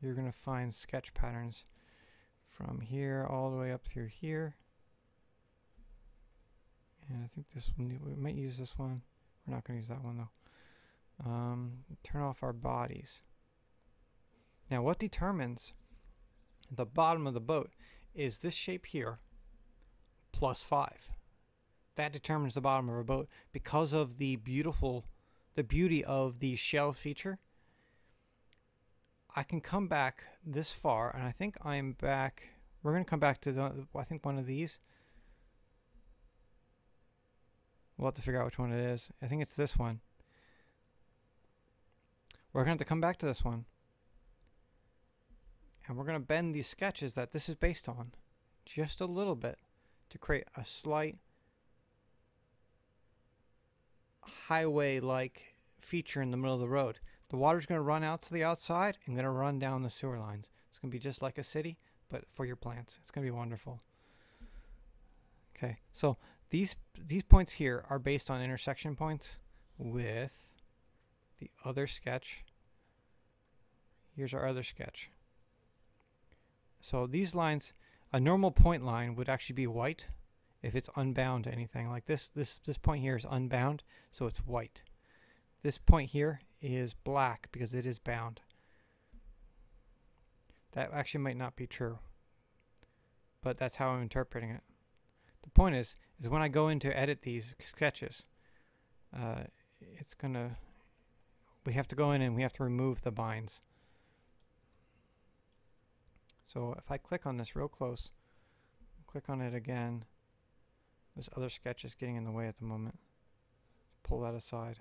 you're going to find sketch patterns from here all the way up through here. And I think this one, we might use this one. We're not going to use that one though. Turn off our bodies. Now, what determines the bottom of the boat is this shape here plus 5. That determines the bottom of our boat because of the beauty of the shell feature. I can come back this far, and I think I'm back. We're going to come back to I think one of these. We'll have to figure out which one it is. I think it's this one. We're going to have to come back to this one. And we're going to bend these sketches that this is based on just a little bit to create a slight highway-like feature in the middle of the road. The water's going to run out to the outside and going to run down the sewer lines. It's going to be just like a city, but for your plants. It's going to be wonderful. Okay, so these points here are based on intersection points with the other sketch. Here's our other sketch. So these lines, a normal point line would actually be white if it's unbound to anything. Like this point here is unbound, so it's white. This point here is black because it is bound. That actually might not be true, but that's how I'm interpreting it. The point is when I go in to edit these sketches, we have to go in and we have to remove the binds. So if I click on this real close, click on it again, this other sketch is getting in the way at the moment. Pull that aside.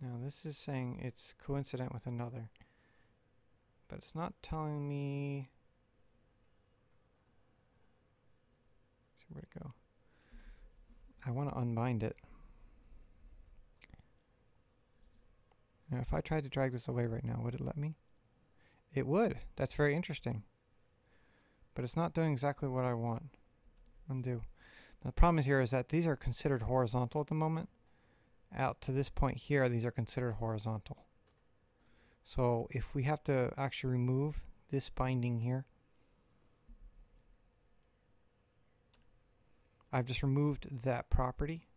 Now this is saying it's coincident with another, but it's not telling me. Where'd it go? I want to unbind it. Now, if I tried to drag this away right now, would it let me? It would. That's very interesting. But it's not doing exactly what I want. Undo. Now, the problem here is that these are considered horizontal at the moment. Out to this point here, these are considered horizontal. So if we have to actually remove this binding here, I've just removed that property,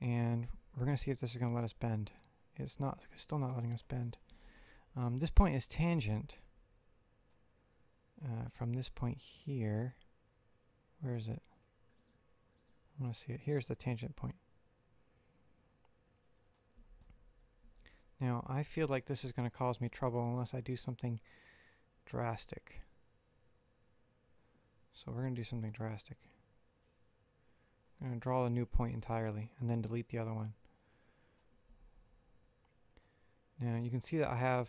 and we're going to see if this is going to let us bend. It's still not letting us bend. This point is tangent from this point here. Where is it? I want to see it. Here's the tangent point. Now, I feel like this is going to cause me trouble unless I do something drastic. So we're going to do something drastic. I'm going to draw a new point entirely and then delete the other one. Now, you can see that I have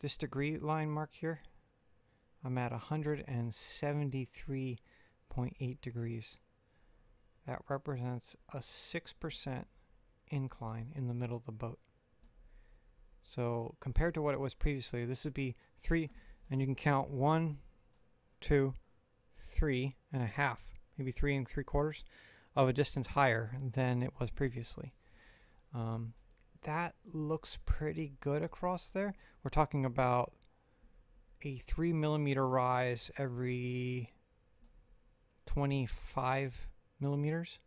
this degree line mark here. I'm at 173.8 degrees. That represents a 6% incline in the middle of the boat. So compared to what it was previously, this would be 3, and you can count 1, 2, 3 and a half, maybe 3 3/4 of a distance higher than it was previously. That looks pretty good across there. We're talking about a 3 millimeter rise every 25 millimeters.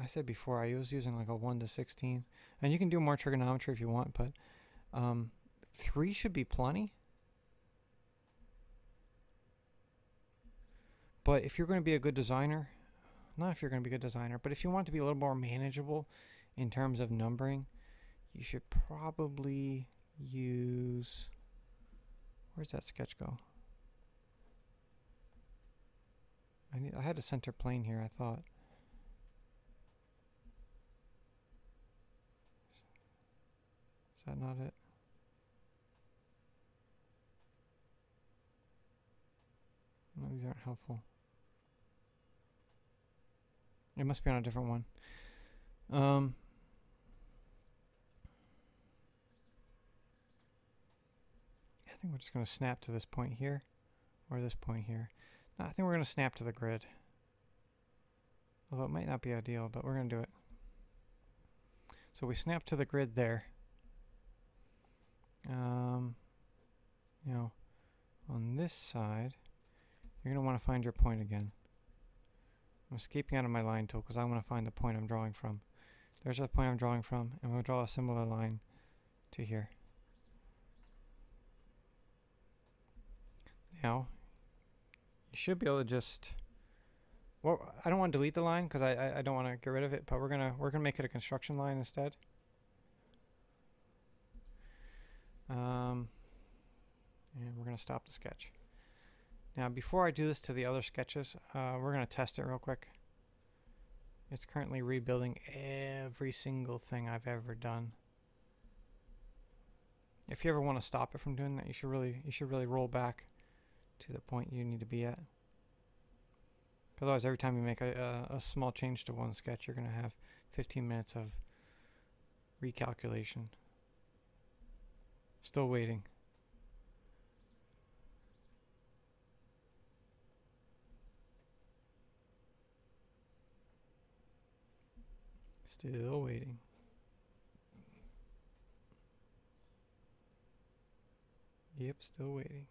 I said before I was using like a 1 to 16, and you can do more trigonometry if you want, but 3 should be plenty. But if you're going to be a good designer, not if you're going to be a good designer, but if you want to be a little more manageable in terms of numbering, you should probably use, where's that sketch go? I had a center plane here, I thought. Is that not it? No, these aren't helpful. It must be on a different one. I think we're just going to snap to this point here, or this point here. No, I think we're going to snap to the grid. Although it might not be ideal, but we're going to do it. So we snap to the grid there. You know, on this side, you're going to want to find your point again. I'm escaping out of my line tool because I want to find the point I'm drawing from. There's a point I'm drawing from, and we'll draw a similar line to here. Now, you should be able to just, well, I don't want to delete the line because I don't want to get rid of it, but we're gonna make it a construction line instead. And we're gonna stop the sketch. Now, before I do this to the other sketches, we're going to test it real quick. It's currently rebuilding every single thing I've ever done. If you ever want to stop it from doing that, you should really roll back to the point you need to be at. Otherwise, every time you make a small change to one sketch, you're going to have 15 minutes of recalculation. Still waiting. Still waiting. Yep, still waiting.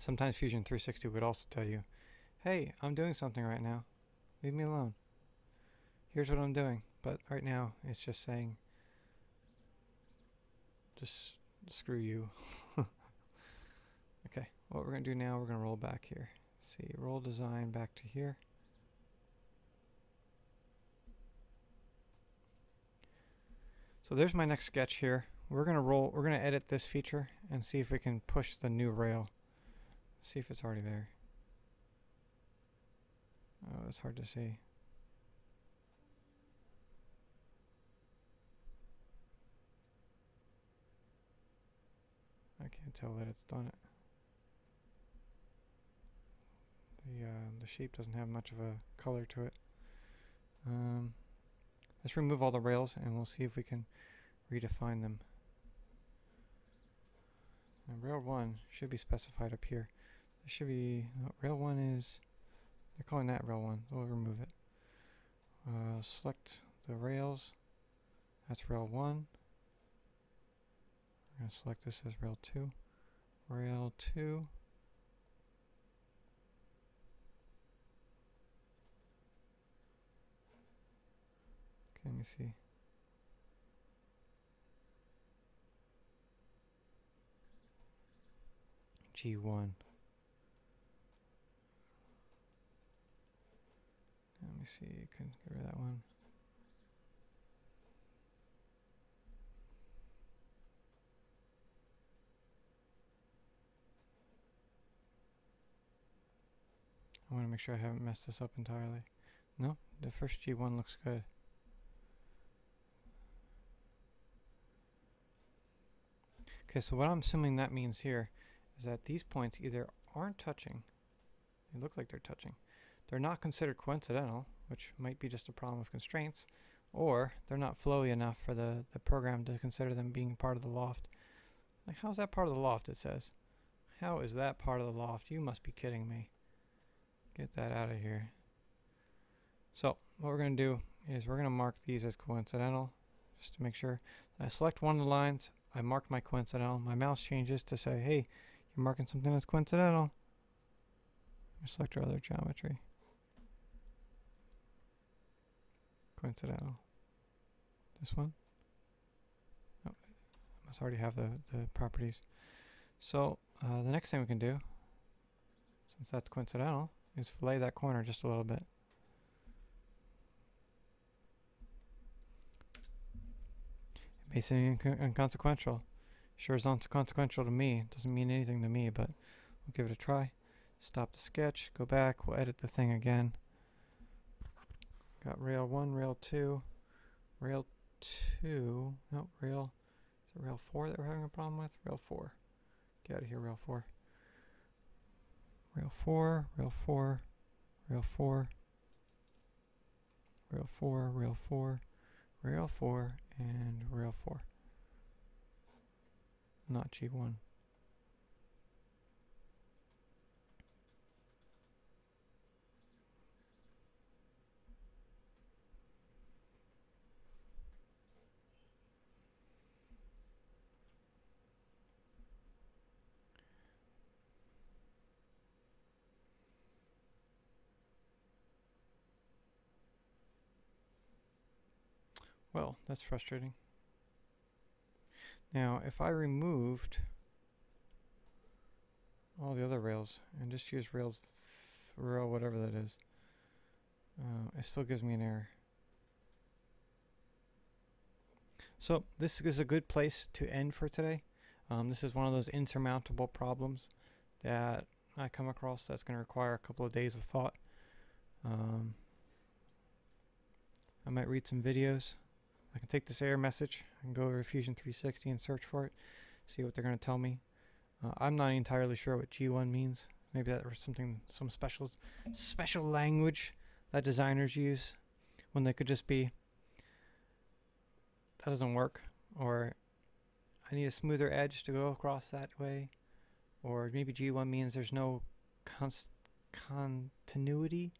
Sometimes Fusion 360 would also tell you, hey, I'm doing something right now. Leave me alone. Here's what I'm doing. But right now, it's just saying, just screw you. Okay, what we're going to do now, we're going to roll back here. See, roll design back to here. So there's my next sketch here. We're gonna edit this feature and see if we can push the new rail. See if it's already there. Oh, it's hard to see. I can't tell that it's done it. The shape doesn't have much of a color to it. Let's remove all the rails and we'll see if we can redefine them. Now, rail 1 should be specified up here. This should be, no, rail 1 is, they're calling that rail 1, we'll remove it. Select the rails, that's rail 1. We're going to select this as rail 2. rail 2. Let me see. G1. Let me see. You can get rid of that one. I want to make sure I haven't messed this up entirely. No, the first G1 looks good. Okay, so what I'm assuming that means here is that these points either aren't touching, they look like they're touching, they're not considered coincidental, which might be just a problem of constraints, or they're not flowy enough for the program to consider them being part of the loft. Like, how's that part of the loft, it says? How is that part of the loft? You must be kidding me. Get that out of here. So what we're going to do is we're going to mark these as coincidental, just to make sure. I select one of the lines, I marked my coincidental. My mouse changes to say, hey, you're marking something that's coincidental. Select our other geometry. Coincidental. This one? Oh, I must already have the properties. So the next thing we can do, since that's coincidental, is fillet that corner just a little bit. May seem inconsequential. Sure is not consequential to me. It doesn't mean anything to me, but we'll give it a try. Stop the sketch, go back, we'll edit the thing again. Got rail 1, rail 2, rail 2, no, rail, is it rail 4 that we're having a problem with? Rail 4. Get out of here, rail 4. Rail 4, rail 4, rail 4, rail 4, rail 4, rail 4, and rail 4, not G1. Well, that's frustrating. Now, if I removed all the other rails and just used rails rail whatever that is, it still gives me an error. So this is a good place to end for today. This is one of those insurmountable problems that I come across that's going to require a couple of days of thought. I might read some videos. I can take this error message and go over to Fusion 360 and search for it, see what they're going to tell me. I'm not entirely sure what G1 means. Maybe that was something, some special language that designers use when they could just be, that doesn't work, or I need a smoother edge to go across that way, or maybe G1 means there's no continuity,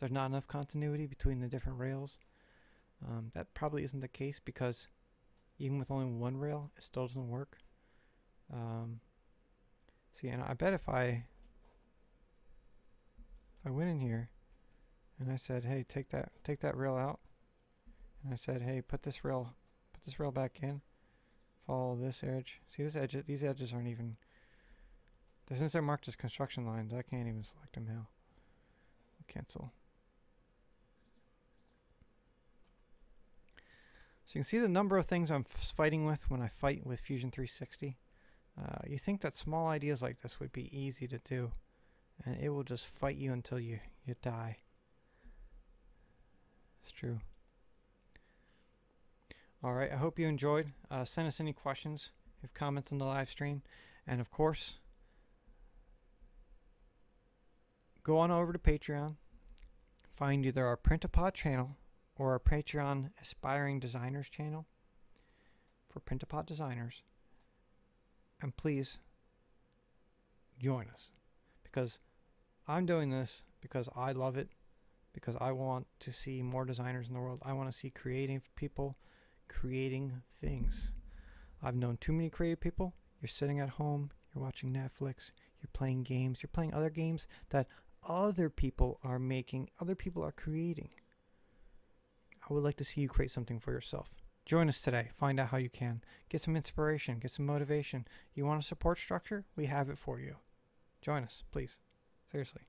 there's not enough continuity between the different rails. That probably isn't the case, because even with only one rail, it still doesn't work. See, and I bet if I went in here and I said, "Hey, take that rail out," and I said, "Hey, put this rail back in, follow this edge." See, this edge, these edges aren't even. Since they're marked as construction lines, I can't even select them now. Cancel. So you can see the number of things I'm fighting with when I fight with Fusion 360. You think that small ideas like this would be easy to do, and it will just fight you until you die. It's true. Alright, I hope you enjoyed. Send us any questions, if comments on the live stream, and of course go on over to Patreon, find either our Printapot channel or our Patreon Aspiring Designers channel for Printapot designers, and please join us, because I'm doing this because I love it, because I want to see more designers in the world. I want to see creative people creating things. I've known too many creative people. You're sitting at home, you're watching Netflix, you're playing games, you're playing other games that other people are making, other people are creating. I would like to see you create something for yourself. Join us today. Find out how you can. Get some inspiration. Get some motivation. You want a support structure? We have it for you. Join us, please. Seriously.